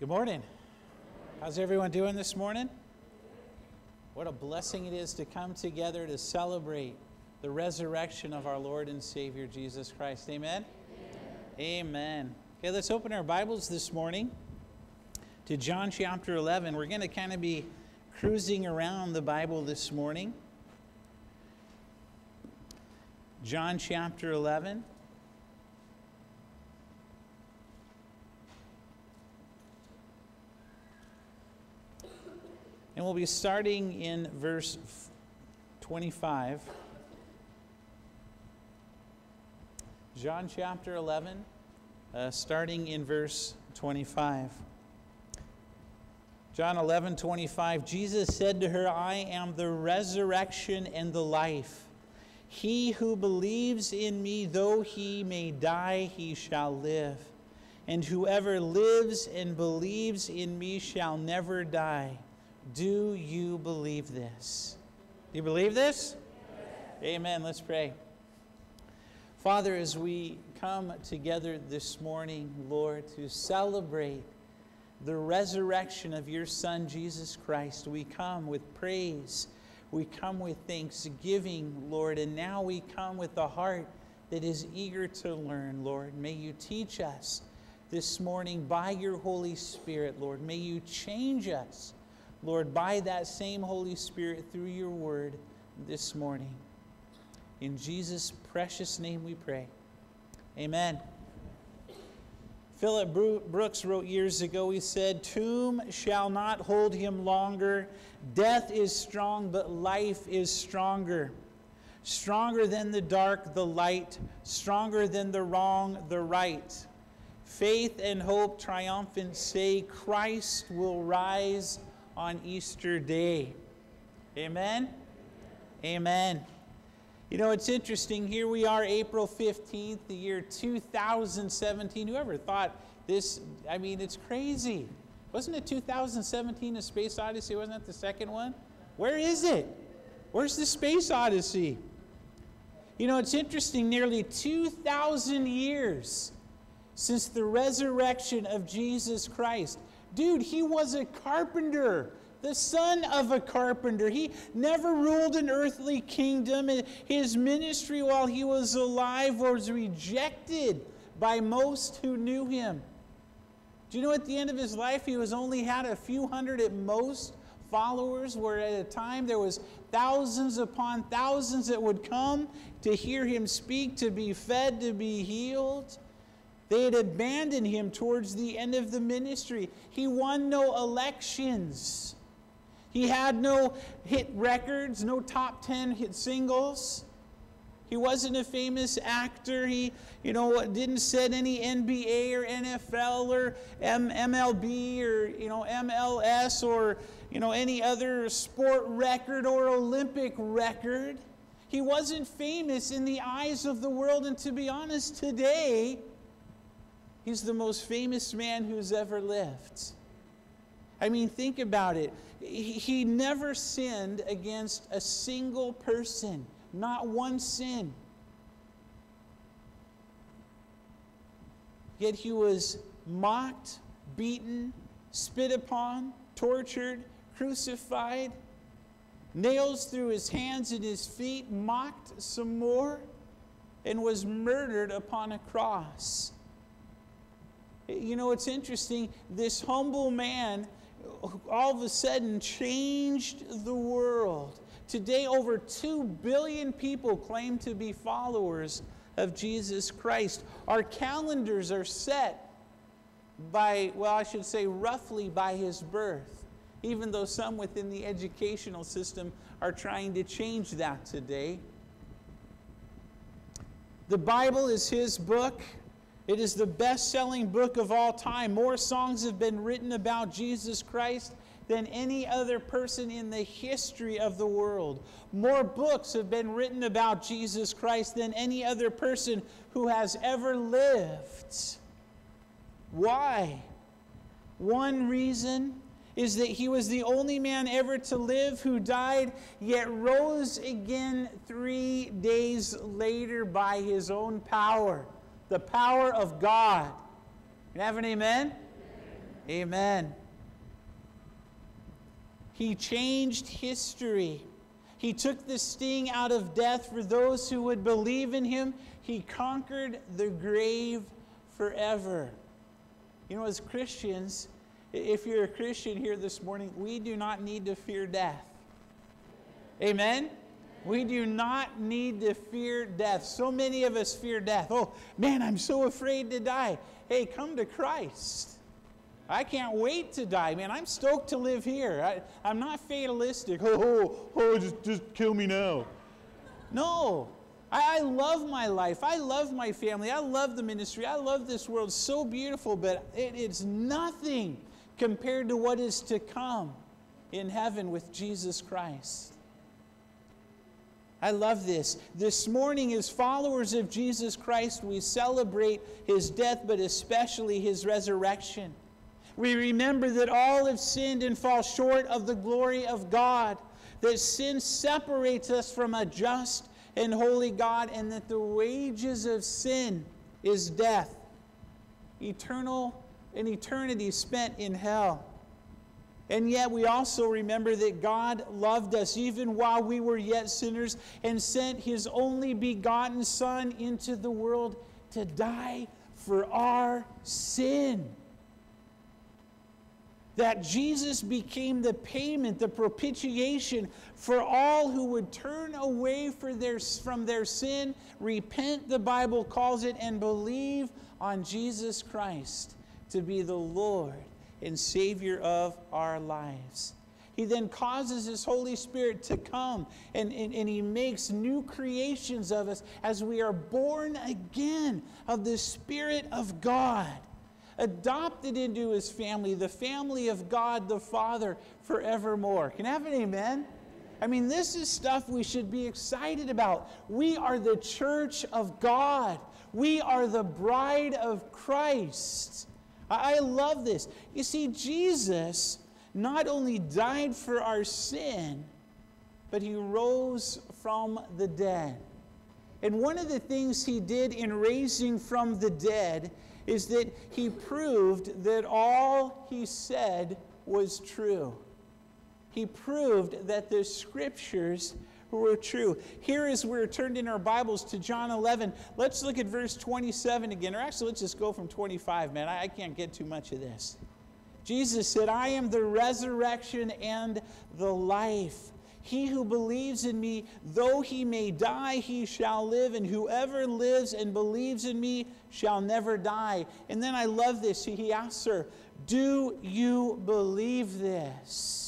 Good morning. How's everyone doing this morning? What a blessing it is to come together to celebrate the resurrection of our Lord and Savior Jesus Christ. Amen? Amen. Amen. Okay, let's open our Bibles this morning to John chapter 11. We're going to kind of be cruising around the Bible this morning. John chapter 11. And we'll be starting in verse 25. John chapter 11, starting in verse 25. John 11:25, Jesus said to her, I am the resurrection and the life. He who believes in me, though he may die, he shall live. And whoever lives and believes in me shall never die. Do you believe this? Do you believe this? Yes. Amen. Let's pray. Father, as we come together this morning, Lord, to celebrate the resurrection of your Son, Jesus Christ, we come with praise. We come with thanksgiving, Lord, and now we come with a heart that is eager to learn, Lord. May you teach us this morning by your Holy Spirit, Lord. May you change us, Lord, by that same Holy Spirit through your word this morning. In Jesus' precious name we pray. Amen. Philip Brooks wrote years ago, he said, tomb shall not hold him longer. Death is strong, but life is stronger. Stronger than the dark, the light. Stronger than the wrong, the right. Faith and hope triumphant say, Christ will rise on Easter Day. Amen? Amen. You know, it's interesting. Here we are, April 15th, the year 2017. Whoever thought this, I mean, it's crazy. Wasn't it 2017, A Space Odyssey? Wasn't that the second one? Where is it? Where's the Space Odyssey? You know, it's interesting. Nearly 2,000 years since the resurrection of Jesus Christ. Dude, he was a carpenter, the son of a carpenter. He never ruled an earthly kingdom. His ministry while he was alive was rejected by most who knew him. Do you know at the end of his life, he was only had a few hundred at most followers, where at a time there was thousands upon thousands that would come to hear him speak, to be fed, to be healed. They had abandoned him towards the end of the ministry. He won no elections. He had no hit records, no top 10 hit singles. He wasn't a famous actor. He, you know, didn't set any NBA or NFL or MLB or, you know, MLS or, you know, any other sport record or Olympic record. He wasn't famous in the eyes of the world. And to be honest, today, he's the most famous man who's ever lived. I mean, think about it. He never sinned against a single person, not one sin. Yet he was mocked, beaten, spit upon, tortured, crucified, nails through his hands and his feet, mocked some more, and was murdered upon a cross. You know, it's interesting, this humble man all of a sudden changed the world. Today, over 2 billion people claim to be followers of Jesus Christ. Our calendars are set by, well, I should say roughly by his birth, even though some within the educational system are trying to change that today. The Bible is his book. It is the best-selling book of all time. More songs have been written about Jesus Christ than any other person in the history of the world. More books have been written about Jesus Christ than any other person who has ever lived. Why? One reason is that he was the only man ever to live who died, yet rose again 3 days later by his own power. The power of God. Can I have an amen? Amen? Amen. He changed history. He took the sting out of death for those who would believe in him. He conquered the grave forever. You know, as Christians, if you're a Christian here this morning, we do not need to fear death. Amen? We do not need to fear death. So many of us fear death. Oh, man, I'm so afraid to die. Hey, come to Christ. I can't wait to die. Man, I'm stoked to live here. I'm not fatalistic. Just kill me now. No. I love my life. I love my family. I love the ministry. I love this world. So beautiful, but it's nothing compared to what is to come in heaven with Jesus Christ. I love this. This morning, as followers of Jesus Christ, we celebrate his death, but especially his resurrection. We remember that all have sinned and fall short of the glory of God, that sin separates us from a just and holy God, and that the wages of sin is death, an eternity spent in hell. And yet we also remember that God loved us even while we were yet sinners and sent his only begotten Son into the world to die for our sin. That Jesus became the payment, the propitiation for all who would turn away from their sin, repent, the Bible calls it, and believe on Jesus Christ to be the Lord and Savior of our lives. He then causes his Holy Spirit to come, and he makes new creations of us as we are born again of the Spirit of God, adopted into his family, the family of God the Father forevermore. Can I have an amen? I mean, this is stuff we should be excited about. We are the church of God. We are the bride of Christ. I love this. You see, Jesus not only died for our sin, but he rose from the dead. And one of the things he did in raising from the dead is that he proved that all he said was true. He proved that the scriptures were true. Here is where we're turned in our Bibles to John 11. Let's look at verse 27 again. Or actually, let's just go from 25, man. I can't get too much of this. Jesus said, "I am the resurrection and the life. He who believes in me, though he may die, he shall live. And whoever lives and believes in me shall never die." And then I love this. He asks her, "Do you believe this?"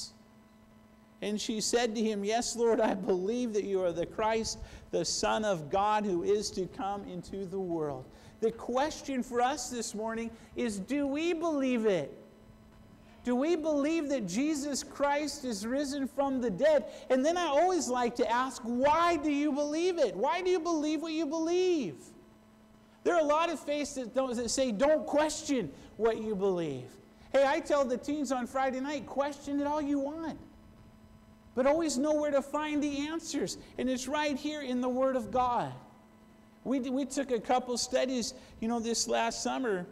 And she said to him, "Yes, Lord, I believe that you are the Christ, the Son of God, who is to come into the world." The question for us this morning is, do we believe it? Do we believe that Jesus Christ is risen from the dead? And then I always like to ask, why do you believe it? Why do you believe what you believe? There are a lot of faiths that say, don't question what you believe. Hey, I tell the teens on Friday night, question it all you want, but always know where to find the answers. And it's right here in the Word of God. We took a couple studies, you know, this last summer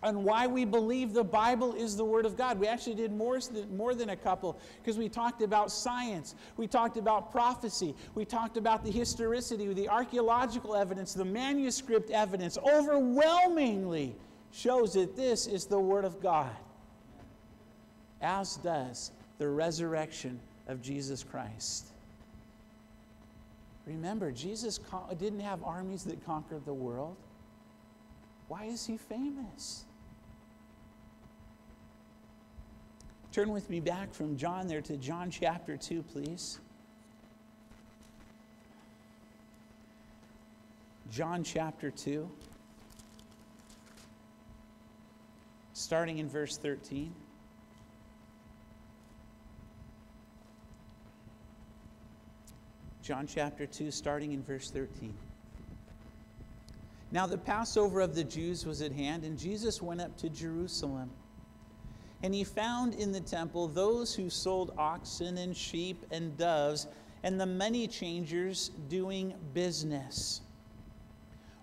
on why we believe the Bible is the Word of God. We actually did more than a couple, because we talked about science. We talked about prophecy. We talked about the historicity, the archaeological evidence, the manuscript evidence. Overwhelmingly shows that this is the Word of God, as does the resurrection of Jesus Christ. Remember, Jesus didn't have armies that conquered the world. Why is he famous? Turn with me back from John there to John chapter 2, please. John chapter 2, starting in verse 13. John chapter 2, starting in verse 13. "Now the Passover of the Jews was at hand, and Jesus went up to Jerusalem. And he found in the temple those who sold oxen and sheep and doves, and the money changers doing business.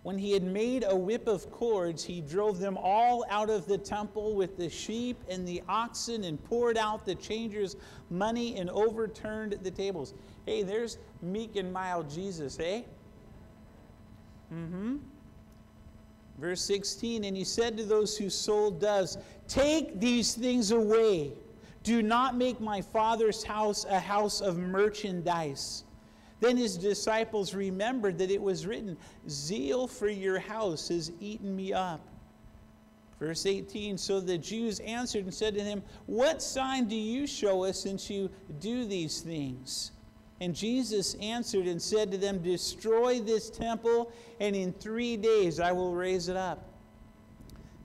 When he had made a whip of cords, he drove them all out of the temple with the sheep and the oxen, and poured out the changers' money and overturned the tables. Hey, there's meek and mild Jesus, eh? Mm-hmm. Verse 16, and he said to those who sold doves, "Take these things away. Do not make my Father's house a house of merchandise." Then his disciples remembered that it was written, "Zeal for your house has eaten me up." Verse 18, so the Jews answered and said to him, "What sign do you show us since you do these things?" And Jesus answered and said to them, "Destroy this temple, and in 3 days I will raise it up."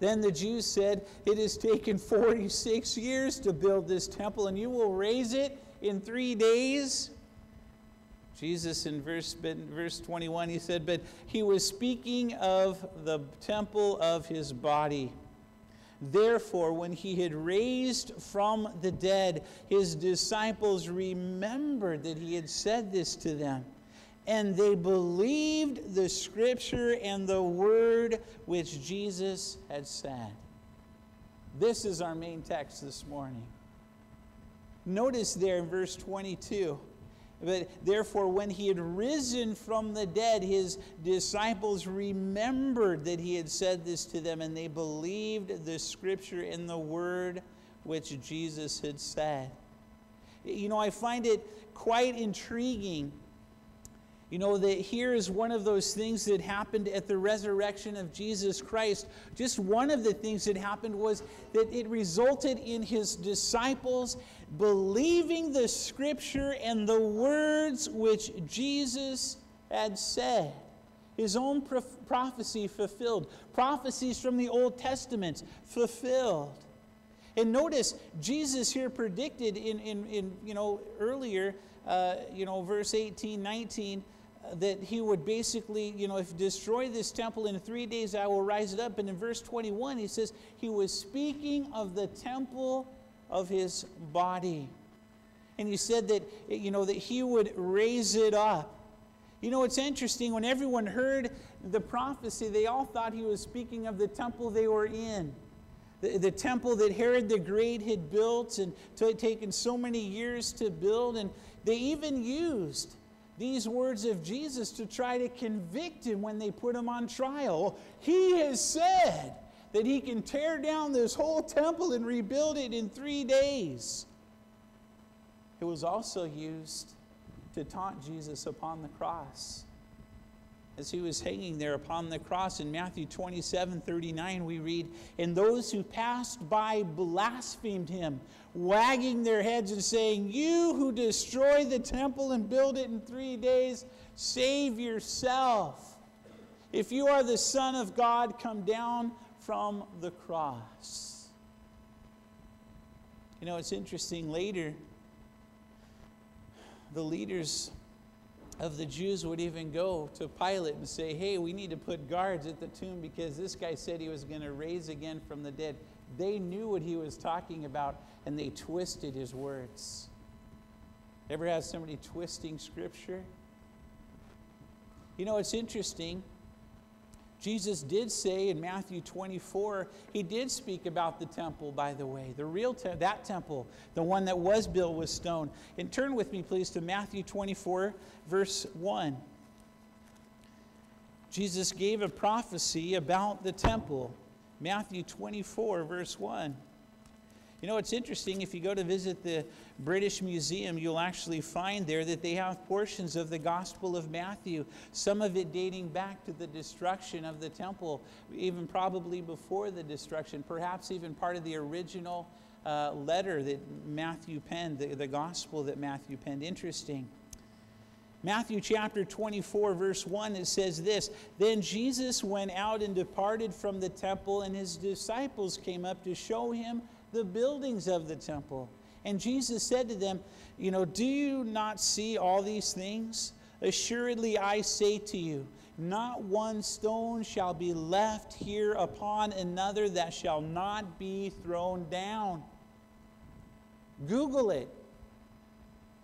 Then the Jews said, "It has taken 46 years to build this temple, and you will raise it in 3 days?" Jesus, in verse 21, he said, but he was speaking of the temple of his body. Therefore, when he had raised from the dead, his disciples remembered that he had said this to them. And they believed the scripture and the word which Jesus had said. This is our main text this morning. Notice there in verse 22. But therefore, when he had risen from the dead, his disciples remembered that he had said this to them, and they believed the scripture and the word which Jesus had said. You know, I find it quite intriguing, you know, that here is one of those things that happened at the resurrection of Jesus Christ. Just one of the things that happened was that it resulted in his disciples believing the scripture and the words which Jesus had said. His own prophecy fulfilled. Prophecies from the Old Testament fulfilled. And notice, Jesus here predicted in verse 18, 19, that he would basically, you know, if destroy this temple in 3 days, I will raise it up. And in verse 21, he says he was speaking of the temple of his body. And he said that, you know, that he would raise it up. You know, it's interesting, when everyone heard the prophecy, they all thought he was speaking of the temple they were in. The temple that Herod the Great had built, and it had taken so many years to build. And they even used these words of Jesus to try to convict him when they put him on trial. He has said that he can tear down this whole temple and rebuild it in 3 days. It was also used to taunt Jesus upon the cross. As he was hanging there upon the cross, in Matthew 27:39, we read, "And those who passed by blasphemed him, wagging their heads and saying, 'You who destroy the temple and build it in 3 days, save yourself. If you are the Son of God, come down from the cross.'" You know, it's interesting, later, the leaders of the Jews would even go to Pilate and say, "Hey, we need to put guards at the tomb because this guy said he was going to raise again from the dead." They knew what he was talking about, and they twisted his words. Ever had somebody twisting scripture? You know, it's interesting. Jesus did say in Matthew 24, he did speak about the temple, by the way, the real that temple, the one that was built with stone. And turn with me, please, to Matthew 24, verse 1. Jesus gave a prophecy about the temple. Matthew 24, verse 1. You know, it's interesting, if you go to visit the British Museum, you'll actually find there that they have portions of the Gospel of Matthew, some of it dating back to the destruction of the temple, even probably before the destruction, perhaps even part of the original letter that Matthew penned, the Gospel that Matthew penned. Interesting. Matthew chapter 24, verse 1, it says this, "Then Jesus went out and departed from the temple, and his disciples came up to show him the buildings of the temple. And Jesus said to them, 'You know, do you not see all these things? Assuredly, I say to you, not one stone shall be left here upon another that shall not be thrown down.'" Google it.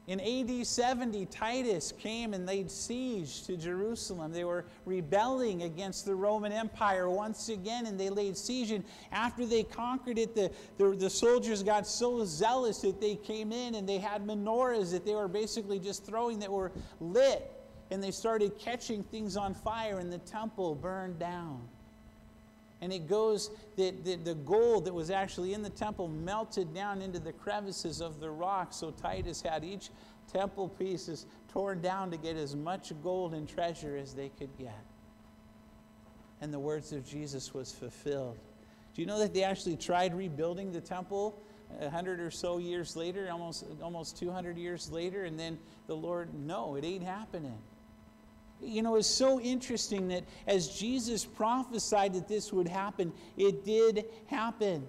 In AD 70, Titus came and laid siege to Jerusalem. They were rebelling against the Roman Empire once again, and they laid siege. And after they conquered it, the soldiers got so zealous that they came in and they had menorahs that they were basically just throwing that were lit. And they started catching things on fire, and the temple burned down. And it goes that the gold that was actually in the temple melted down into the crevices of the rock. So Titus had each temple pieces torn down to get as much gold and treasure as they could get. And the words of Jesus was fulfilled. Do you know that they actually tried rebuilding the temple 100 or so years later, almost 200 years later, and then the Lord, no, it ain't happening. You know, it's so interesting that as Jesus prophesied that this would happen, it did happen.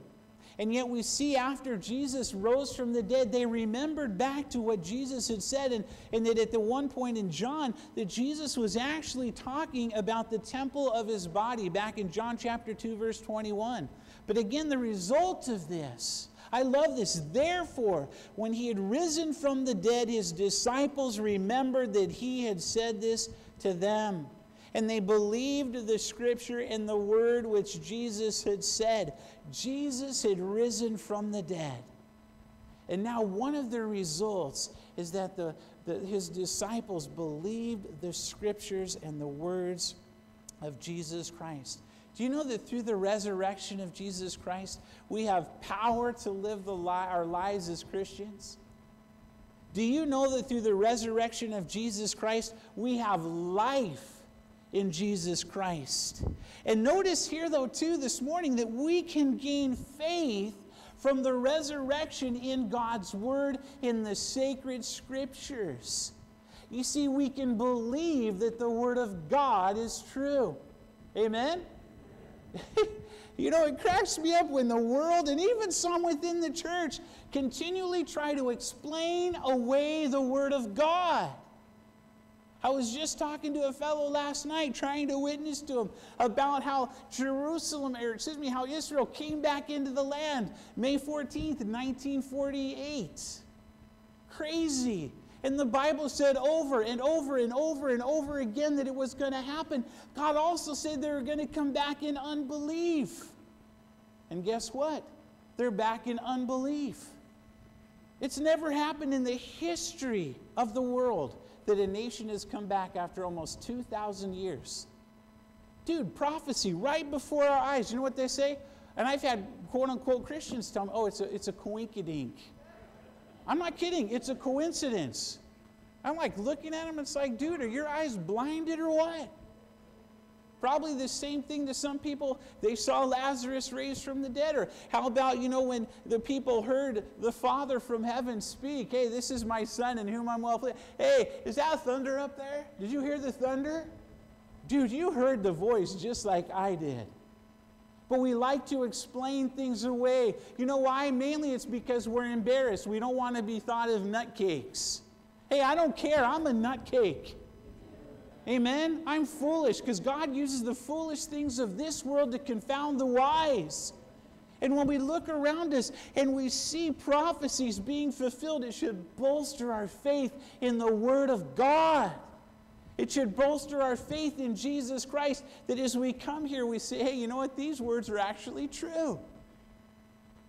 And yet we see after Jesus rose from the dead, they remembered back to what Jesus had said, and that at the one point in John, that Jesus was actually talking about the temple of his body back in John chapter 2, verse 21. But again, the result of this, I love this. Therefore, when he had risen from the dead, his disciples remembered that he had said this to them. And they believed the scripture and the word which Jesus had said. Jesus had risen from the dead. And now one of the results is that his disciples believed the scriptures and the words of Jesus Christ. Do you know that through the resurrection of Jesus Christ, we have power to live our lives as Christians? Do you know that through the resurrection of Jesus Christ, we have life in Jesus Christ? And notice here, though, too, this morning, that we can gain faith from the resurrection in God's Word, in the sacred Scriptures. You see, we can believe that the Word of God is true. Amen? You know, it cracks me up when the world, and even some within the church, continually try to explain away the Word of God. I was just talking to a fellow last night, trying to witness to him about how how Israel came back into the land May 14th, 1948. Crazy. And the Bible said over and over and over and over again that it was going to happen. God also said they were going to come back in unbelief. And guess what? They're back in unbelief. It's never happened in the history of the world that a nation has come back after almost 2,000 years. Dude, prophecy right before our eyes. You know what they say? And I've had quote-unquote Christians tell me, oh, it's a coinkydink. I'm not kidding. It's a coincidence. I'm like looking at him. It's like, dude, are your eyes blinded or what? Probably the same thing to some people. They saw Lazarus raised from the dead. Or how about, you know, when the people heard the Father from heaven speak, hey, this is my son in whom I'm well pleased. Hey, is that thunder up there? Did you hear the thunder? Dude, you heard the voice just like I did. But we like to explain things away. You know why? Mainly it's because we're embarrassed. We don't want to be thought of nutcakes. Hey, I don't care. I'm a nutcake. Amen? I'm foolish, because God uses the foolish things of this world to confound the wise. And when we look around us and we see prophecies being fulfilled, it should bolster our faith in the Word of God. It should bolster our faith in Jesus Christ, that as we come here, we say, hey, you know what? These words are actually true.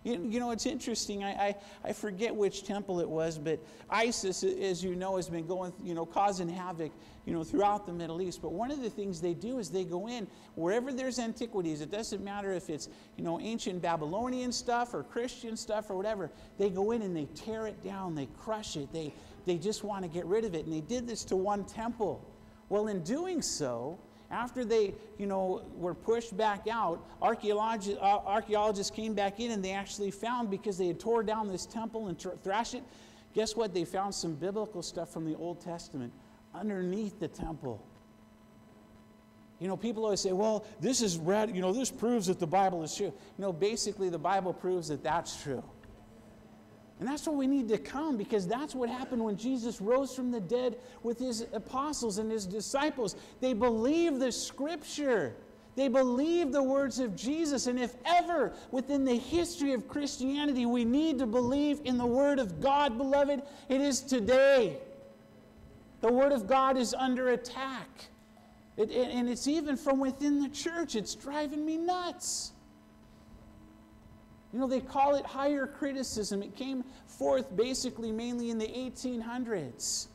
You know, it's interesting. I forget which temple it was, but ISIS, as you know, has been going, you know, causing havoc, you know, throughout the Middle East. But one of the things they do is they go in wherever there's antiquities. It doesn't matter if it's, you know, ancient Babylonian stuff or Christian stuff or whatever. They go in and they tear it down. They crush it. They just want to get rid of it. And they did this to one temple. Well, in doing so, after they, you know, were pushed back out, archaeologists came back in, and they actually found, because they had tore down this temple and thrashed it, guess what? They found some biblical stuff from the Old Testament underneath the temple. You know, people always say, well, this is read, you know, this proves that the Bible is true. No, basically the Bible proves that that's true. And that's what we need to come, because that's what happened when Jesus rose from the dead with his apostles and his disciples. They believed the scripture. They believe the words of Jesus. And if ever within the history of Christianity we need to believe in the Word of God, beloved, it is today. The Word of God is under attack. And it's even from within the church. It's driving me nuts. You know, they call it higher criticism. It came forth basically mainly in the 1800s.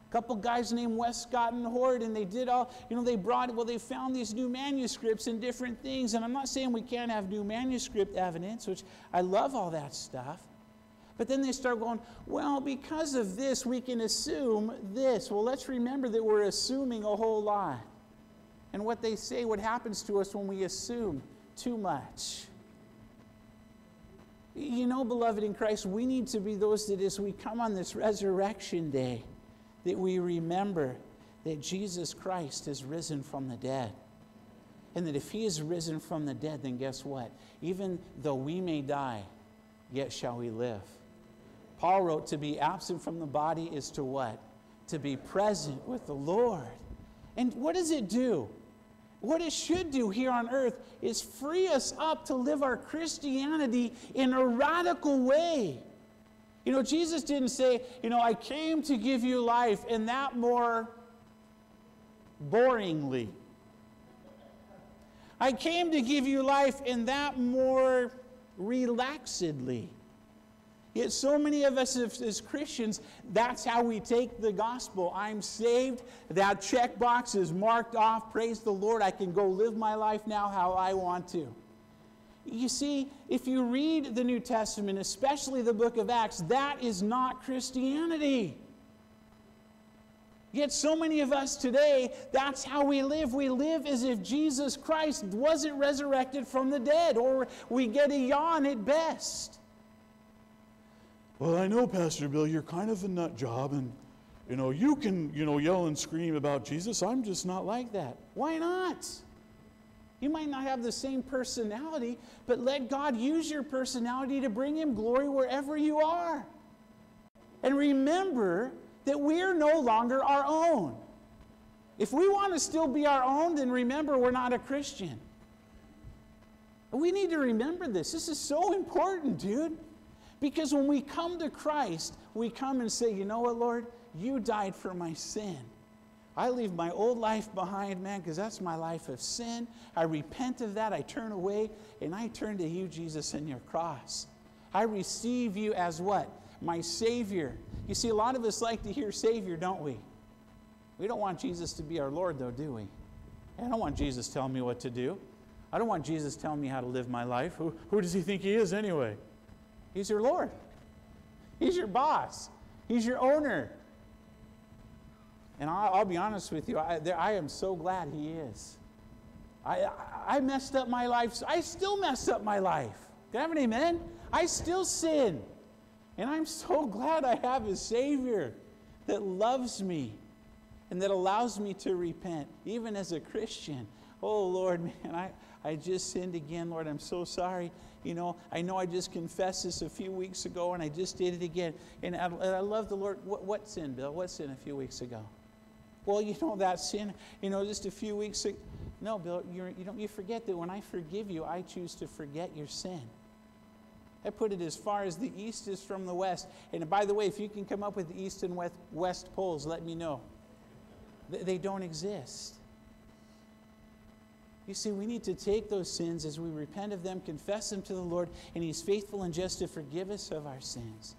A couple guys named Westcott and Hort, and they did all, you know, they found these new manuscripts and different things. And I'm not saying we can't have new manuscript evidence, which I love all that stuff. But then they start going, well, because of this, we can assume this. Well, let's remember that we're assuming a whole lot. And what they say, what happens to us when we assume too much. You know, beloved in Christ, we need to be those that as we come on this resurrection day, that we remember that Jesus Christ has risen from the dead. And that if he is risen from the dead, then guess what? Even though we may die, yet shall we live. Paul wrote, to be absent from the body is to what? To be present with the Lord. And what does it do? What it should do here on earth is free us up to live our Christianity in a radical way. You know, Jesus didn't say, you know, I came to give you life, and that more boringly. I came to give you life, and that more relaxedly. Yet so many of us as Christians, that's how we take the gospel. I'm saved. That checkbox is marked off. Praise the Lord. I can go live my life now how I want to. You see, if you read the New Testament, especially the book of Acts, that is not Christianity. Yet so many of us today, that's how we live. We live as if Jesus Christ wasn't resurrected from the dead, or we get a yawn at best. Well, I know, Pastor Bill, you're kind of a nut job, and, you know, you can, you know, yell and scream about Jesus. I'm just not like that. Why not? You might not have the same personality, but let God use your personality to bring him glory wherever you are. And remember that we're no longer our own. If we want to still be our own, then remember we're not a Christian. We need to remember this. This is so important, dude. Because when we come to Christ, we come and say, you know what, Lord? You died for my sin. I leave my old life behind, man, because that's my life of sin. I repent of that. I turn away, and I turn to you, Jesus, and your cross. I receive you as what? My Savior. You see, a lot of us like to hear Savior, don't we? We don't want Jesus to be our Lord, though, do we? I don't want Jesus telling me what to do. I don't want Jesus telling me how to live my life. Who does he think he is anyway? He's your Lord. He's your boss. He's your owner. And I'll be honest with you, I am so glad he is. I messed up my life. I still mess up my life. Can I have an amen? I still sin. And I'm so glad I have a Savior that loves me and that allows me to repent, even as a Christian. Oh, Lord, man, I just sinned again, Lord. I'm so sorry. You know I just confessed this a few weeks ago, and I just did it again. And I love the Lord. What sin, Bill? What sin a few weeks ago? Well, you know, that sin, you know, just a few weeks ago. No, Bill, you forget that when I forgive you, I choose to forget your sin. I put it as far as the east is from the west. And by the way, if you can come up with the east and west poles, let me know. They don't exist. You see, we need to take those sins as we repent of them, confess them to the Lord, and he's faithful and just to forgive us of our sins,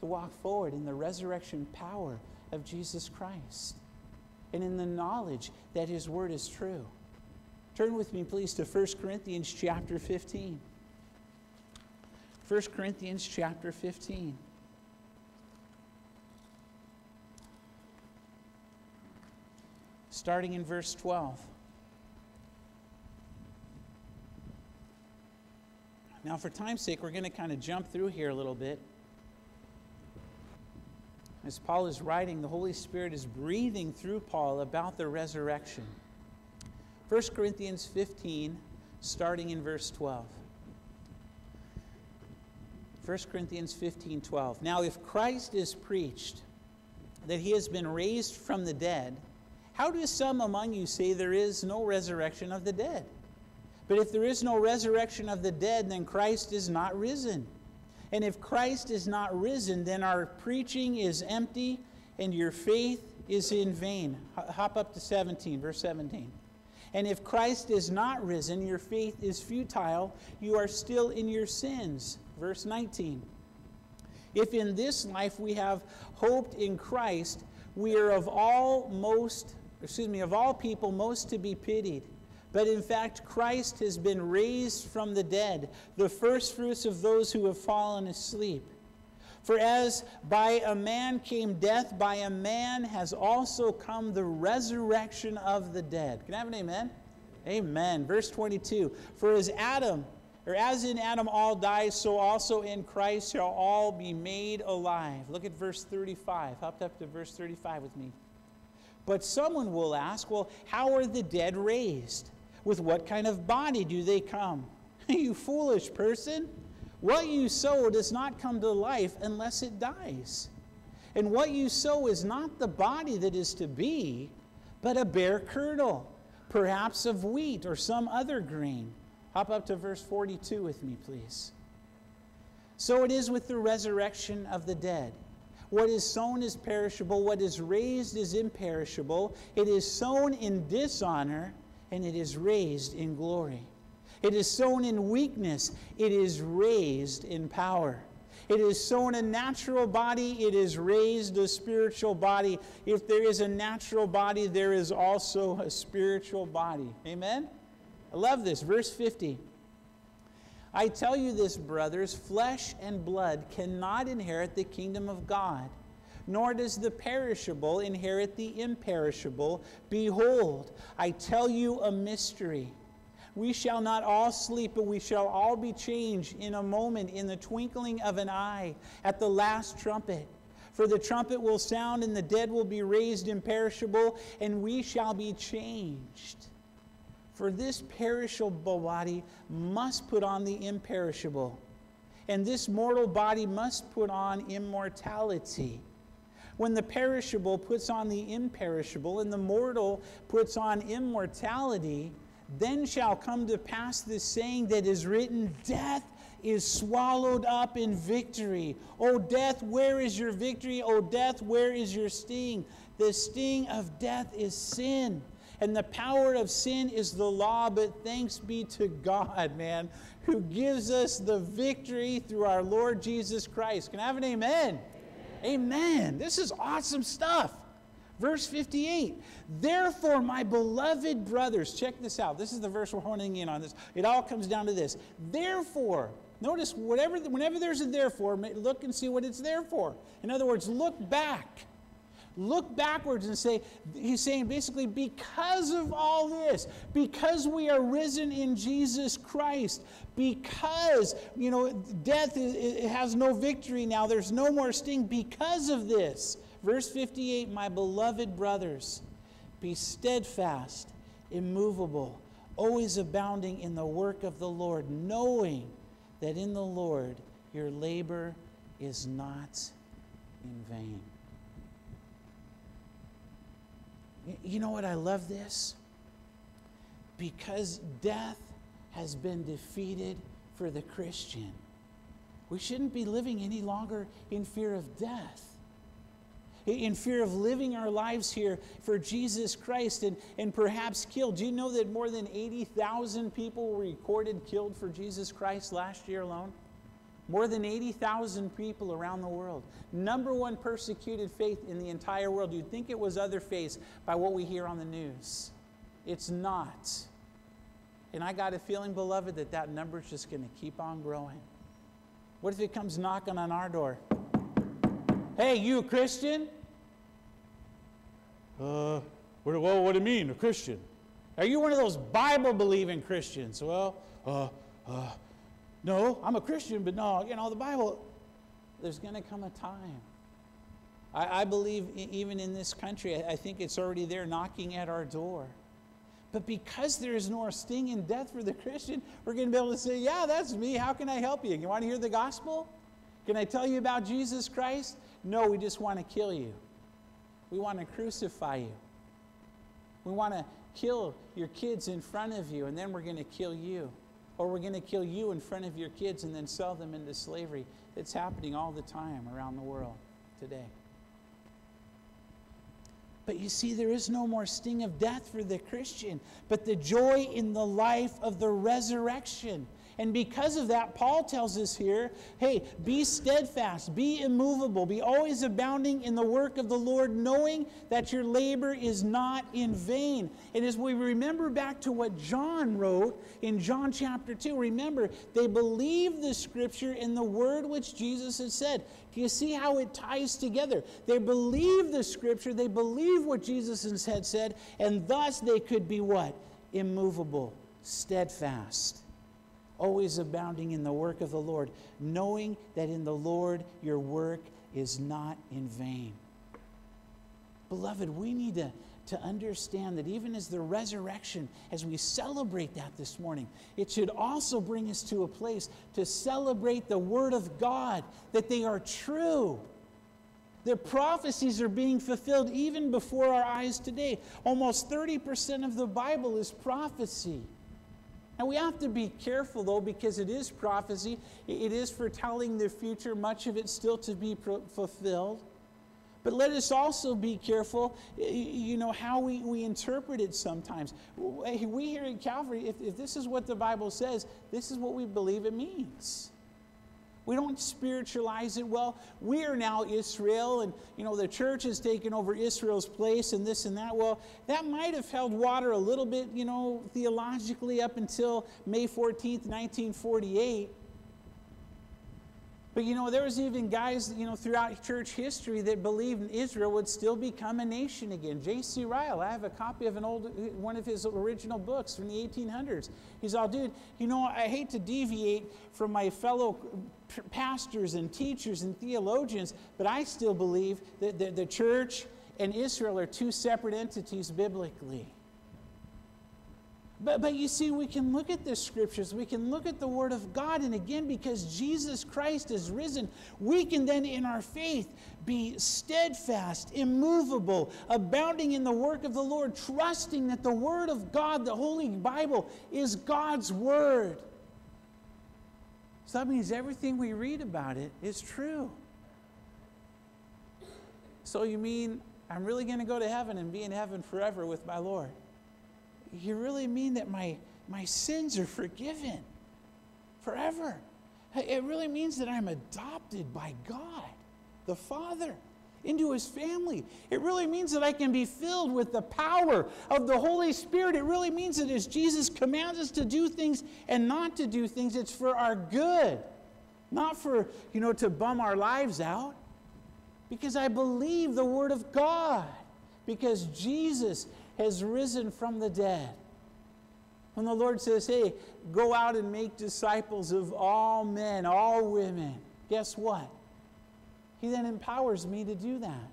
to walk forward in the resurrection power of Jesus Christ and in the knowledge that his word is true. Turn with me, please, to 1 Corinthians chapter 15. 1 Corinthians chapter 15. Starting in verse 12. Now, for time's sake, we're going to kind of jump through here a little bit. As Paul is writing, the Holy Spirit is breathing through Paul about the resurrection. 1 Corinthians 15, starting in verse 12. 1 Corinthians 15, 12. Now, if Christ is preached that he has been raised from the dead, How do some among you say there is no resurrection of the dead? But if there is no resurrection of the dead, then Christ is not risen. And if Christ is not risen, then our preaching is empty and your faith is in vain. Hop up to 17, verse 17. And if Christ is not risen, your faith is futile. You are still in your sins. Verse 19. If in this life we have hoped in Christ, we are of all people most to be pitied. But in fact, Christ has been raised from the dead, the first fruits of those who have fallen asleep. For as by a man came death, by a man has also come the resurrection of the dead. Can I have an amen? Amen. Verse 22. For as in Adam all die, so also in Christ shall all be made alive. Look at verse 35. Hop up to verse 35 with me. But someone will ask, well, how are the dead raised? With what kind of body do they come? You foolish person! What you sow does not come to life unless it dies. And what you sow is not the body that is to be, but a bare kernel, perhaps of wheat or some other grain. Hop up to verse 42 with me, please. So it is with the resurrection of the dead. What is sown is perishable, what is raised is imperishable. It is sown in dishonor, and it is raised in glory. It is sown in weakness, it is raised in power. It is sown a natural body, it is raised a spiritual body. If there is a natural body, there is also a spiritual body. Amen? I love this. Verse 50. I tell you this, brothers, flesh and blood cannot inherit the kingdom of God, nor does the perishable inherit the imperishable. Behold, I tell you a mystery. We shall not all sleep, but we shall all be changed in a moment, in the twinkling of an eye, at the last trumpet. For the trumpet will sound, and the dead will be raised imperishable, and we shall be changed. For this perishable body must put on the imperishable, and this mortal body must put on immortality. When the perishable puts on the imperishable, and the mortal puts on immortality, then shall come to pass this saying that is written, death is swallowed up in victory. O death, where is your victory? O death, where is your sting? The sting of death is sin, and the power of sin is the law, but thanks be to God, man, who gives us the victory through our Lord Jesus Christ. Can I have an amen? Amen. Amen. This is awesome stuff. Verse 58, therefore, my beloved brothers, check this out. This is the verse we're honing in on. This. It all comes down to this. Therefore, notice whenever there's a therefore, look and see what it's there for. In other words, look back. Look backwards and say, he's saying basically, because of all this, because we are risen in Jesus Christ, because, you know, death has no victory now, there's no more sting because of this. Verse 58, my beloved brothers, be steadfast, immovable, always abounding in the work of the Lord, knowing that in the Lord your labor is not in vain. You know what? I love this. Because death has been defeated for the Christian, we shouldn't be living any longer in fear of death. In fear of living our lives here for Jesus Christ and perhaps killed. Do you know that more than 80,000 people were recorded killed for Jesus Christ last year alone? More than 80,000 people around the world. Number one persecuted faith in the entire world. You'd think it was other faiths by what we hear on the news. It's not. And I got a feeling, beloved, that that number is just going to keep on growing. What if it comes knocking on our door? Hey, you Christian? Well, what do you mean, a Christian? Are you one of those Bible-believing Christians? Well, no, I'm a Christian, but no, you know, the Bible. There's going to come a time. I believe even in this country, I think it's already there knocking at our door. But because there is no sting in death for the Christian, we're going to be able to say, yeah, that's me. How can I help you? You want to hear the gospel? Can I tell you about Jesus Christ? No, we just want to kill you. We want to crucify you. We want to kill your kids in front of you, and then we're going to kill you. Or we're going to kill you in front of your kids and then sell them into slavery. It's happening all the time around the world today. But you see, there is no more sting of death for the Christian, but the joy in the life of the resurrection. And because of that, Paul tells us here, hey, be steadfast, be immovable, be always abounding in the work of the Lord, knowing that your labor is not in vain. And as we remember back to what John wrote in John chapter 2, remember, they believed the Scripture and the word which Jesus had said. Do you see how it ties together? They believed the Scripture, they believed what Jesus had said, and thus they could be what? Immovable, steadfast, always abounding in the work of the Lord, knowing that in the Lord your work is not in vain. Beloved, we need to understand that even as the resurrection, as we celebrate that this morning, it should also bring us to a place to celebrate the Word of God, that they are true. The prophecies are being fulfilled even before our eyes today. Almost 30% of the Bible is prophecy. And we have to be careful, though, because it is prophecy. It is foretelling the future, much of it still to be fulfilled. But let us also be careful, you know, how we interpret it sometimes. We here at Calvary, if this is what the Bible says, this is what we believe it means. We don't spiritualize it. Well, we are now Israel, and, you know, the church has taken over Israel's place and this and that. Well, that might have held water a little bit, you know, theologically up until May 14th, 1948. But, you know, there was even guys, you know, throughout church history that believed Israel would still become a nation again. J.C. Ryle, I have a copy of one of his original books from the 1800s. He's all, dude, you know, I hate to deviate from my fellow pastors and teachers and theologians, but I still believe that the church and Israel are two separate entities biblically. But you see, we can look at the Scriptures, we can look at the Word of God, and again, because Jesus Christ is risen, we can then in our faith be steadfast, immovable, abounding in the work of the Lord, trusting that the Word of God, the Holy Bible, is God's Word. So that means everything we read about it is true. So you mean I'm really going to go to heaven and be in heaven forever with my Lord? You really mean that my sins are forgiven forever? It really means that I'm adopted by God, the Father, into His family. It really means that I can be filled with the power of the Holy Spirit. It really means that as Jesus commands us to do things and not to do things, it's for our good, not for, you know, to bum our lives out. Because I believe the Word of God. Because Jesus has risen from the dead. When the Lord says, hey, go out and make disciples of all men, all women, guess what? He then empowers me to do that.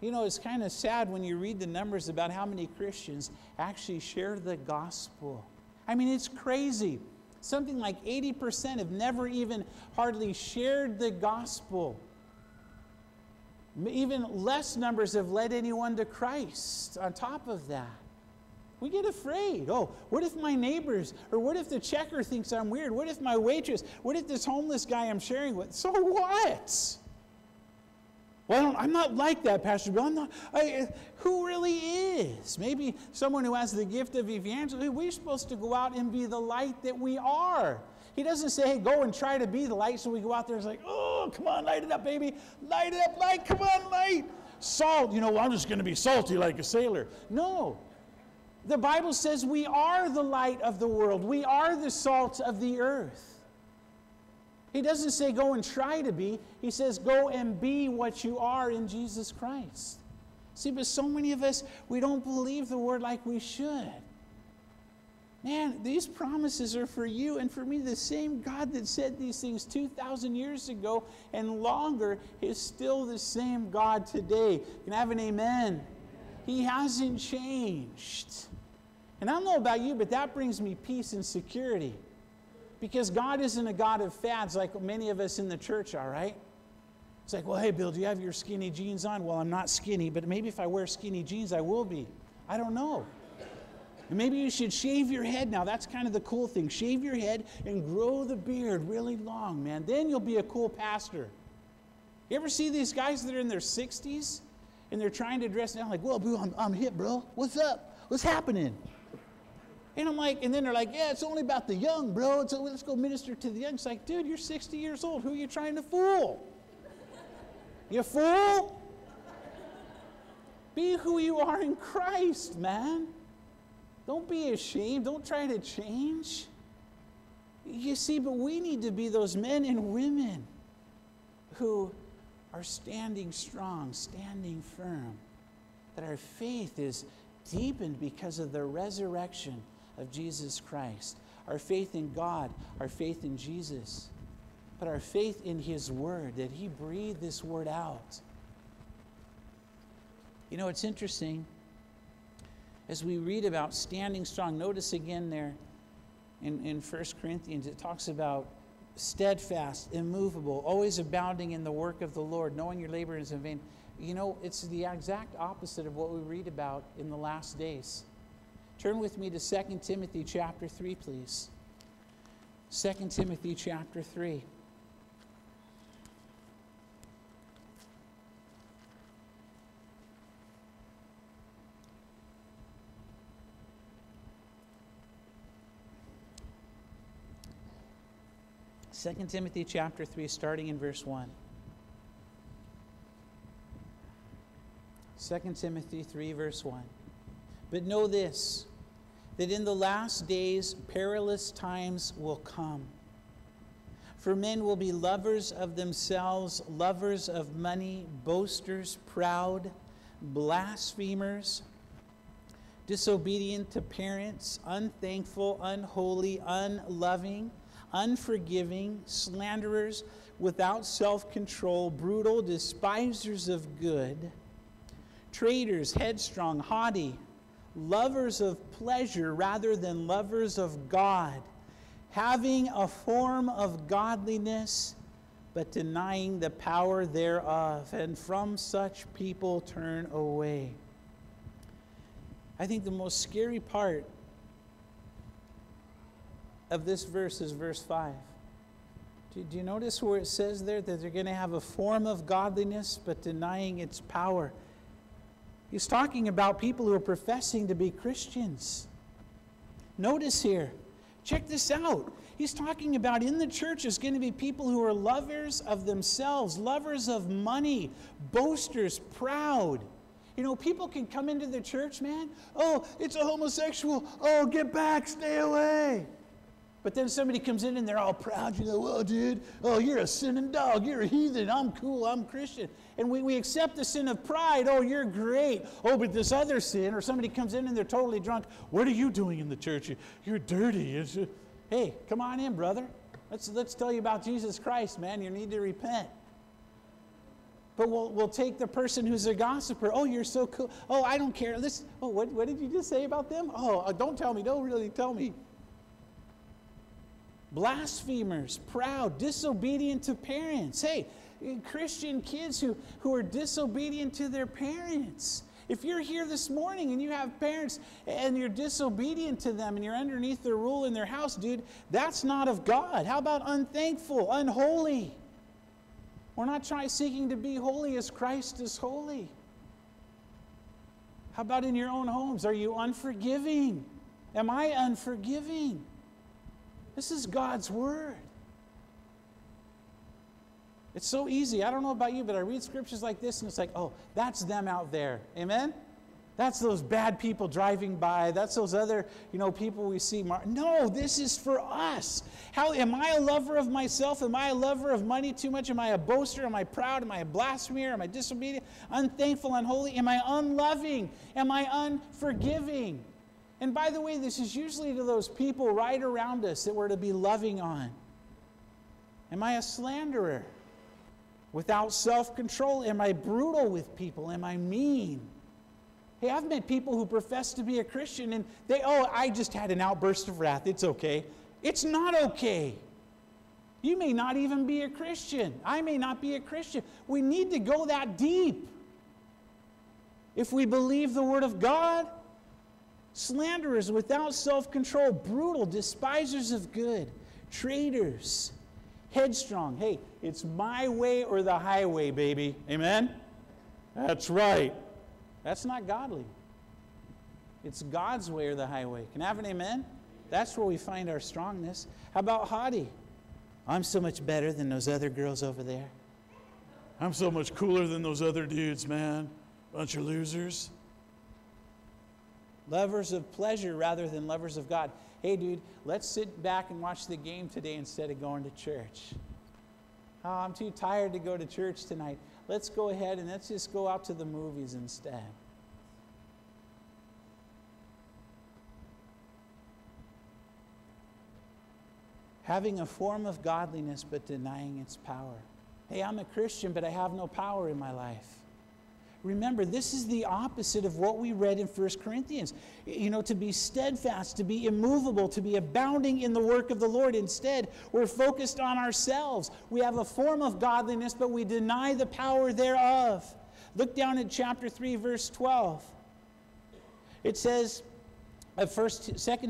You know, it's kind of sad when you read the numbers about how many Christians actually share the gospel. I mean, it's crazy. Something like 80% have never even hardly shared the gospel. Even less numbers have led anyone to Christ on top of that. We get afraid. Oh, what if my neighbors, or what if the checker thinks I'm weird? What if my waitress? What if this homeless guy I'm sharing with? So what? Well, I'm not like that, Pastor Bill. I'm not. Who really is? Maybe someone who has the gift of evangelism. We're supposed to go out and be the light that we are. He doesn't say, hey, go and try to be the light. So we go out there and it's like, oh, come on, light it up, baby. Light it up, light, come on, light. Salt, you know, I'm just going to be salty like a sailor. No. The Bible says we are the light of the world. We are the salt of the earth. He doesn't say go and try to be. He says go and be what you are in Jesus Christ. See, but so many of us, we don't believe the Word like we should. Man, these promises are for you and for me. The same God that said these things 2,000 years ago and longer is still the same God today. Can I have an amen? He hasn't changed. And I don't know about you, but that brings me peace and security. Because God isn't a God of fads like many of us in the church are, right? It's like, well, hey, Bill, do you have your skinny jeans on? Well, I'm not skinny, but maybe if I wear skinny jeans, I will be. I don't know. Maybe you should shave your head now. That's kind of the cool thing. Shave your head and grow the beard really long, man. Then you'll be a cool pastor. You ever see these guys that are in their 60s and they're trying to dress down like, well, boo, I'm hip, bro. What's up? What's happening? And I'm like, and then they're like, yeah, it's only about the young, bro. It's only, let's go minister to the young. It's like, dude, you're 60 years old. Who are you trying to fool? You fool? Be who you are in Christ, man. Don't be ashamed. Don't try to change. You see, but we need to be those men and women who are standing strong, standing firm, that our faith is deepened because of the resurrection of Jesus Christ. Our faith in God, our faith in Jesus, but our faith in His Word, that He breathed this Word out. You know, it's interesting. As we read about standing strong, notice again there in 1 Corinthians, it talks about steadfast, immovable, always abounding in the work of the Lord, knowing your labor is in vain. You know, it's the exact opposite of what we read about in the last days. Turn with me to 2 Timothy chapter 3, please. 2 Timothy chapter 3. Second Timothy chapter 3, starting in verse 1. 2 Timothy 3, verse 1. But know this, that in the last days perilous times will come. For men will be lovers of themselves, lovers of money, boasters, proud, blasphemers, disobedient to parents, unthankful, unholy, unloving, unforgiving, slanderers, without self-control, brutal, despisers of good, traitors, headstrong, haughty, lovers of pleasure rather than lovers of God, having a form of godliness, but denying the power thereof, and from such people turn away. I think the most scary part of this verse is verse 5. Do you notice where it says there that they're going to have a form of godliness but denying its power? He's talking about people who are professing to be Christians. Notice here, check this out. He's talking about in the church there's going to be people who are lovers of themselves, lovers of money, boasters, proud. You know, people can come into the church, man. Oh, it's a homosexual. Oh, get back, stay away. But then somebody comes in and they're all proud. You go, well, dude, oh, you're a sinning dog. You're a heathen. I'm cool. I'm Christian. And we accept the sin of pride. Oh, you're great. Oh, but this other sin. Or somebody comes in and they're totally drunk. What are you doing in the church? You're dirty. Hey, come on in, brother. Let's tell you about Jesus Christ, man. You need to repent. But we'll take the person who's a gossiper. Oh, you're so cool. Oh, I don't care. Listen, oh, what did you just say about them? Oh, don't tell me. Don't really tell me. Blasphemers, proud, disobedient to parents. Hey, Christian kids who are disobedient to their parents. If you're here this morning and you have parents and you're disobedient to them and you're underneath their rule in their house, dude, that's not of God. How about unthankful, unholy? We're not seeking to be holy as Christ is holy. How about in your own homes? Are you unforgiving? Am I unforgiving? This is God's Word. It's so easy. I don't know about you, but I read scriptures like this, and it's like, oh, that's them out there. Amen? That's those bad people driving by. That's those other, you know, people we see. No, this is for us. How am I a lover of myself? Am I a lover of money too much? Am I a boaster? Am I proud? Am I a blasphemer? Am I disobedient? Unthankful, unholy? Am I unloving? Am I unforgiving? And by the way, this is usually to those people right around us that we're to be loving on. Am I a slanderer? Without self-control? Am I brutal with people? Am I mean? Hey, I've met people who profess to be a Christian and they, oh, I just had an outburst of wrath. It's okay. It's not okay. You may not even be a Christian. I may not be a Christian. We need to go that deep. If we believe the Word of God, slanderers without self-control, brutal, despisers of good, traitors, headstrong. Hey, it's my way or the highway, baby. Amen? That's right. That's not godly. It's God's way or the highway. Can I have an amen? That's where we find our strongness. How about haughty? I'm so much better than those other girls over there. I'm so much cooler than those other dudes, man. Bunch of losers. Lovers of pleasure rather than lovers of God. Hey, dude, let's sit back and watch the game today instead of going to church. Oh, I'm too tired to go to church tonight. Let's go ahead and let's just go out to the movies instead. Having a form of godliness but denying its power. Hey, I'm a Christian, but I have no power in my life. Remember, this is the opposite of what we read in 1 Corinthians. You know, to be steadfast, to be immovable, to be abounding in the work of the Lord. Instead, we're focused on ourselves. We have a form of godliness, but we deny the power thereof. Look down at chapter 3, verse 12. It says, 2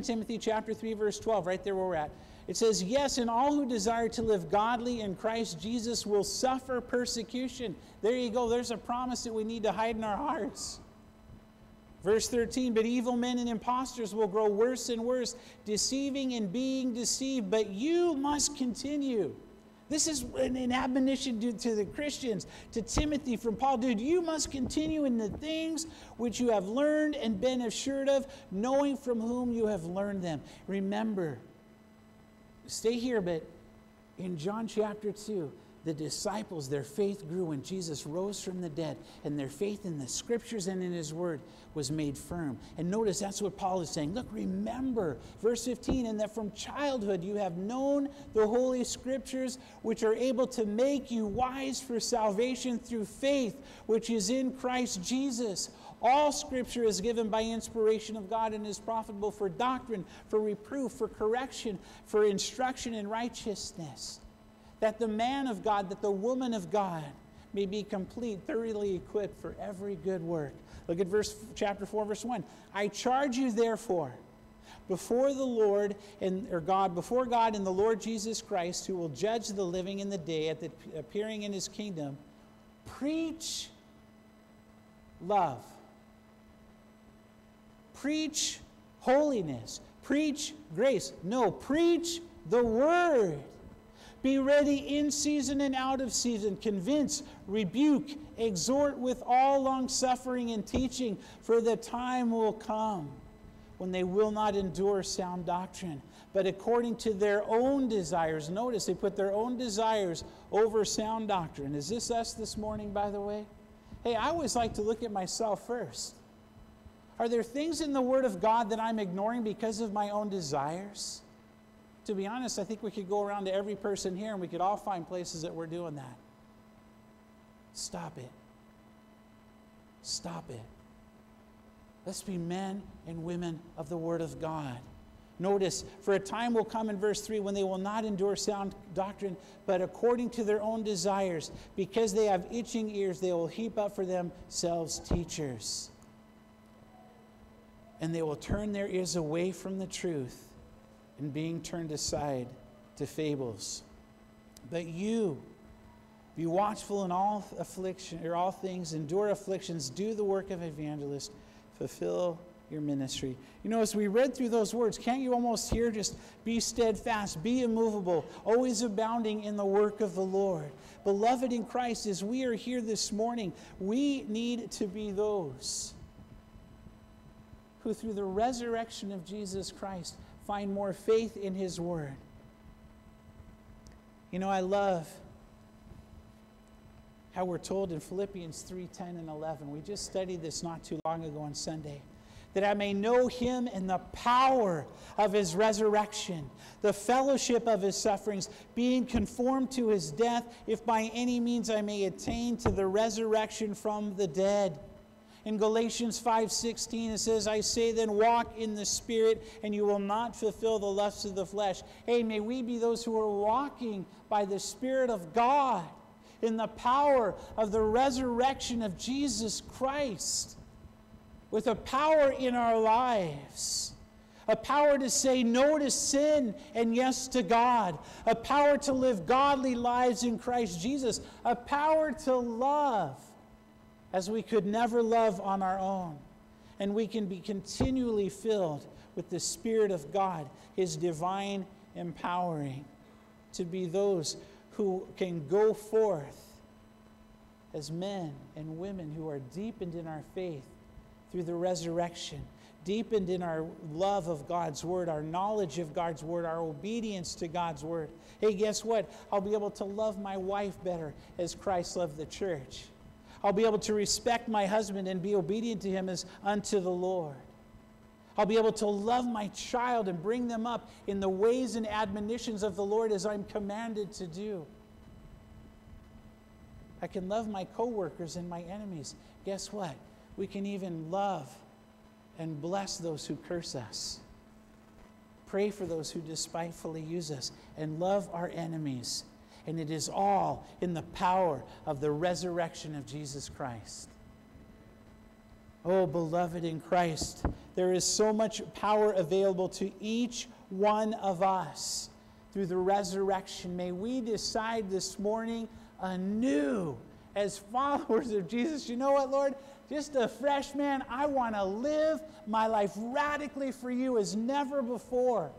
Timothy chapter 3, verse 12, right there where we're at. It says, yes, and all who desire to live godly in Christ Jesus will suffer persecution. There you go. There's a promise that we need to hide in our hearts. Verse 13, but evil men and impostors will grow worse and worse, deceiving and being deceived. But you must continue. This is an admonition to the Christians, to Timothy from Paul. Dude, you must continue in the things which you have learned and been assured of, knowing from whom you have learned them. Remember. Stay here, but in John chapter 2, the disciples, their faith grew when Jesus rose from the dead, and their faith in the scriptures and in his word was made firm. And notice that's what Paul is saying. Look, remember, verse 15, and that from childhood you have known the holy scriptures, which are able to make you wise for salvation through faith, which is in Christ Jesus. All scripture is given by inspiration of God and is profitable for doctrine, for reproof, for correction, for instruction in righteousness, that the man of God, that the woman of God may be complete, thoroughly equipped for every good work. Look at chapter 4, verse 1. I charge you therefore before the Lord before God and the Lord Jesus Christ, who will judge the living in the day at the appearing in his kingdom, preach love. Preach holiness. Preach grace. No, preach the word. Be ready in season and out of season. Convince, rebuke, exhort with all long-suffering and teaching, for the time will come when they will not endure sound doctrine, but according to their own desires. Notice, they put their own desires over sound doctrine. Is this us this morning, by the way? Hey, I always like to look at myself first. Are there things in the Word of God that I'm ignoring because of my own desires? To be honest, I think we could go around to every person here and we could all find places that we're doing that. Stop it. Stop it. Let's be men and women of the Word of God. Notice, for a time will come in verse 3 when they will not endure sound doctrine, but according to their own desires, because they have itching ears, they will heap up for themselves teachers. And they will turn their ears away from the truth and being turned aside to fables. But you, be watchful in all affliction, or all things, endure afflictions, do the work of evangelist, fulfill your ministry. You know, as we read through those words, can't you almost hear just be steadfast, be immovable, always abounding in the work of the Lord. Beloved in Christ, as we are here this morning, we need to be those who through the resurrection of Jesus Christ find more faith in his word. You know, I love how we're told in Philippians 3:10 and 11. We just studied this not too long ago on Sunday. That I may know him and the power of his resurrection, the fellowship of his sufferings, being conformed to his death, if by any means I may attain to the resurrection from the dead. In Galatians 5:16, it says, I say then, walk in the Spirit, and you will not fulfill the lusts of the flesh. Hey, may we be those who are walking by the Spirit of God in the power of the resurrection of Jesus Christ, with a power in our lives. A power to say no to sin and yes to God. A power to live godly lives in Christ Jesus. A power to love as we could never love on our own. And we can be continually filled with the Spirit of God, His divine empowering, to be those who can go forth as men and women who are deepened in our faith through the resurrection, deepened in our love of God's Word, our knowledge of God's Word, our obedience to God's Word. Hey, guess what? I'll be able to love my wife better as Christ loved the church. I'll be able to respect my husband and be obedient to him as unto the Lord. I'll be able to love my child and bring them up in the ways and admonitions of the Lord as I'm commanded to do. I can love my coworkers and my enemies. Guess what? We can even love and bless those who curse us. Pray for those who despitefully use us, and love our enemies. And it is all in the power of the resurrection of Jesus Christ. Oh, beloved in Christ, there is so much power available to each one of us through the resurrection. May we decide this morning anew as followers of Jesus. You know what, Lord? Just a fresh man, I want to live my life radically for you as never before.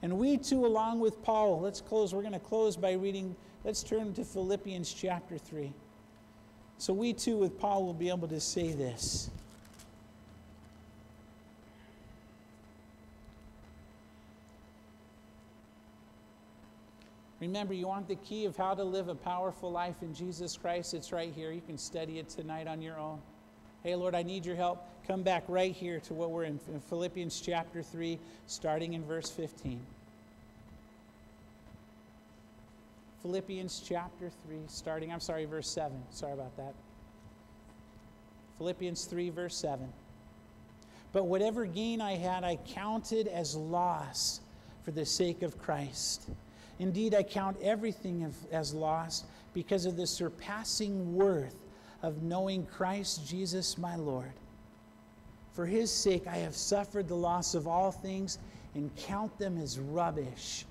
And we too, along with Paul, let's close. We're going to close by reading. Let's turn to Philippians chapter 3. So we too, with Paul, will be able to say this. Remember, you want the key of how to live a powerful life in Jesus Christ? It's right here. You can study it tonight on your own. Hey, Lord, I need your help. Come back right here to what we're in Philippians chapter 3, starting in verse 15. Philippians chapter 3, verse 7. Sorry about that. Philippians 3, verse 7. But whatever gain I had, I counted as loss for the sake of Christ. Indeed, I count everything as lost because of the surpassing worth of knowing Christ Jesus my Lord. For his sake I have suffered the loss of all things and count them as rubbish,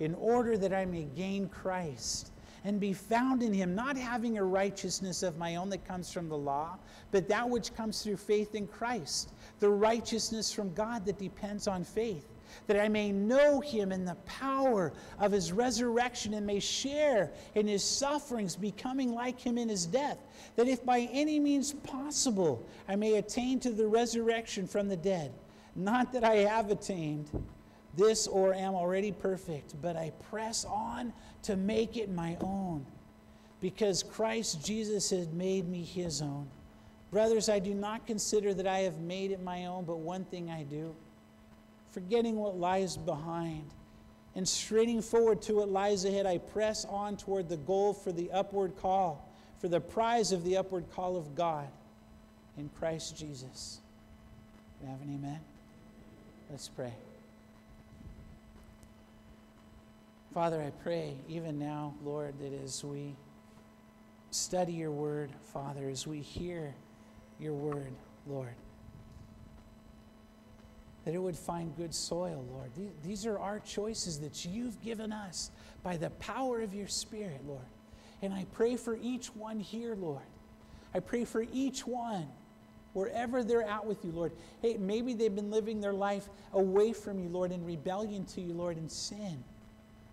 in order that I may gain Christ and be found in him, not having a righteousness of my own that comes from the law, but that which comes through faith in Christ, the righteousness from God that depends on faith, that I may know him in the power of his resurrection and may share in his sufferings, becoming like him in his death, that if by any means possible I may attain to the resurrection from the dead. Not that I have attained this or am already perfect, but I press on to make it my own, because Christ Jesus has made me his own. Brothers, I do not consider that I have made it my own, but one thing I do, forgetting what lies behind and straining forward to what lies ahead, I press on toward the goal for the upward call, for the prize of the upward call of God in Christ Jesus. Do you have an amen? Let's pray. Father, I pray even now, Lord, that as we study your word, Father, as we hear your word, Lord, that it would find good soil, Lord. These are our choices that you've given us by the power of your Spirit, Lord. And I pray for each one here, Lord. I pray for each one, wherever they're at with you, Lord. Hey, maybe they've been living their life away from you, Lord, in rebellion to you, Lord, in sin.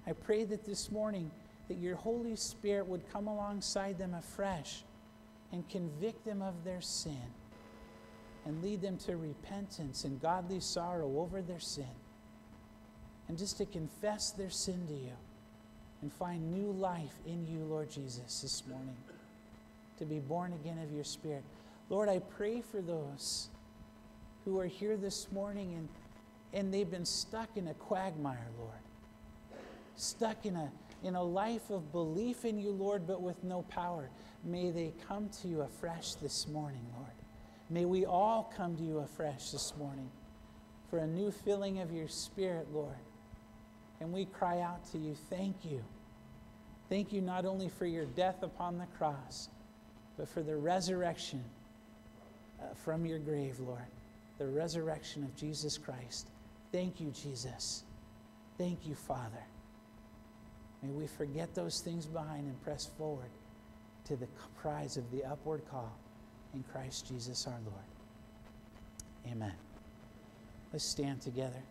I pray that this morning that your Holy Spirit would come alongside them afresh and convict them of their sin, and lead them to repentance and godly sorrow over their sin, and just to confess their sin to you and find new life in you, Lord Jesus, this morning, to be born again of your Spirit. Lord, I pray for those who are here this morning and they've been stuck in a quagmire, Lord, stuck in a life of belief in you, Lord, but with no power. May they come to you afresh this morning, Lord. May we all come to you afresh this morning for a new filling of your Spirit, Lord. And we cry out to you, thank you. Thank you not only for your death upon the cross, but for the resurrection from your grave, Lord, the resurrection of Jesus Christ. Thank you, Jesus. Thank you, Father. May we forget those things behind and press forward to the prize of the upward call in Christ Jesus our Lord. Amen. Let's stand together.